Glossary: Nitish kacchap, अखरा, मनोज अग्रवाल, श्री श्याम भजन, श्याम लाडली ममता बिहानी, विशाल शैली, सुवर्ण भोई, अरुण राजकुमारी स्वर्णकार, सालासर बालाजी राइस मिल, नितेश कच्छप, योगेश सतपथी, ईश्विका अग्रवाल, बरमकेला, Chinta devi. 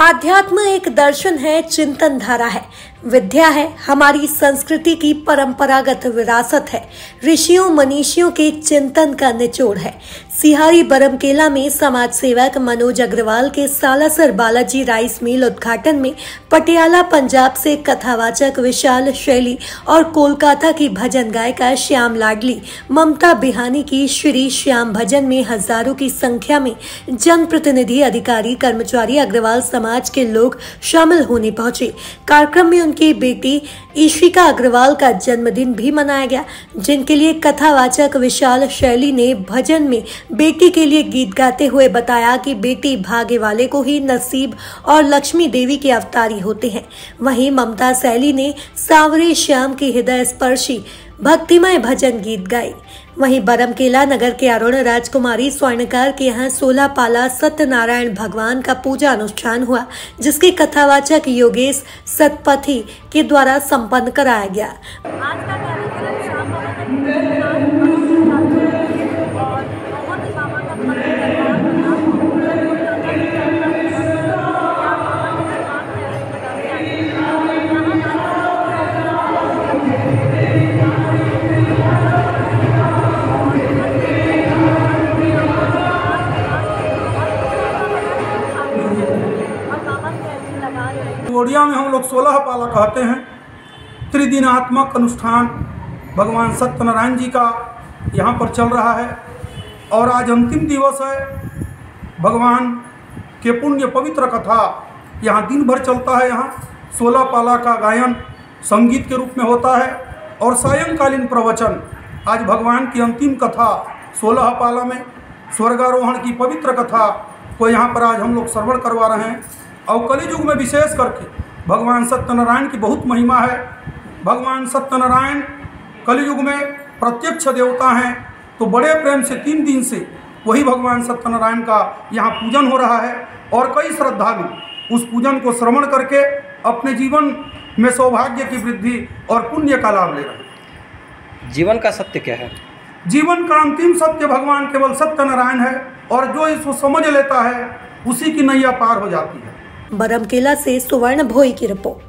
आध्यात्म एक दर्शन है, चिंतन धारा है, विद्या है, हमारी संस्कृति की परंपरागत विरासत है, ऋषियों मनीषियों के चिंतन का निचोड़ है। सिहारी बरमकेला में समाज सेवक मनोज अग्रवाल के सालासर बालाजी राइस मिल उद्घाटन में पटियाला पंजाब से कथावाचक विशाल शैली और कोलकाता की भजन गायिका श्याम लाडली ममता बिहानी की श्री श्याम भजन में हजारों की संख्या में जनप्रतिनिधि, अधिकारी, कर्मचारी, अग्रवाल समाज के लोग शामिल होने पहुंचे। कार्यक्रम में उनकी बेटी ईश्विका अग्रवाल का जन्मदिन भी मनाया गया, जिनके लिए कथावाचक विशाल शैली ने भजन में बेटी के लिए गीत गाते हुए बताया कि बेटी भाग्य वाले को ही नसीब और लक्ष्मी देवी के अवतारी होते हैं। वहीं ममता शैली ने सांवरे श्याम की हृदय स्पर्शी भक्तिमय भजन गीत गाए। वहीं बरमकेला नगर के अरुण राजकुमारी स्वर्णकार के यहाँ 16 पाला सत्यनारायण भगवान का पूजा अनुष्ठान हुआ, जिसके कथावाचक योगेश सतपथी के द्वारा संपन्न कराया गया। आज का कार्यक्रम शाम ओडिया में हम लोग 16 पाला कहते हैं। त्रिदिनात्मक अनुष्ठान भगवान सत्यनारायण जी का यहाँ पर चल रहा है और आज अंतिम दिवस है। भगवान के पुण्य पवित्र कथा यहाँ दिन भर चलता है। यहाँ 16 पाला का गायन संगीत के रूप में होता है और सायंकालीन प्रवचन। आज भगवान की अंतिम कथा 16 पाला में स्वर्गारोहण की पवित्र कथा को यहाँ पर आज हम लोग श्रवण करवा रहे हैं। और कलियुग में विशेष करके भगवान सत्यनारायण की बहुत महिमा है। भगवान सत्यनारायण कलियुग में प्रत्यक्ष देवता हैं, तो बड़े प्रेम से 3 दिन से वही भगवान सत्यनारायण का यहाँ पूजन हो रहा है और कई श्रद्धालु उस पूजन को श्रवण करके अपने जीवन में सौभाग्य की वृद्धि और पुण्य का लाभ ले रहे हैं। जीवन का सत्य क्या है? जीवन का अंतिम सत्य भगवान केवल सत्यनारायण है और जो इसको समझ लेता है उसी की नैया पार हो जाती है। बरमकेला से सुवर्ण भोई की रिपोर्ट।